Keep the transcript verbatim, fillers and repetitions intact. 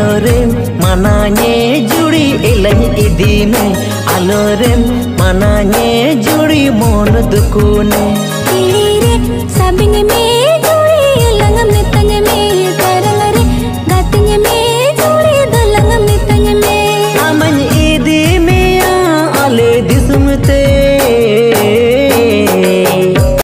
आलोरेम मनाने जुड़ी इलंग इदीने आलोरेम मनाने जुड़ी मोन दुकुने तेरे साबिंग में।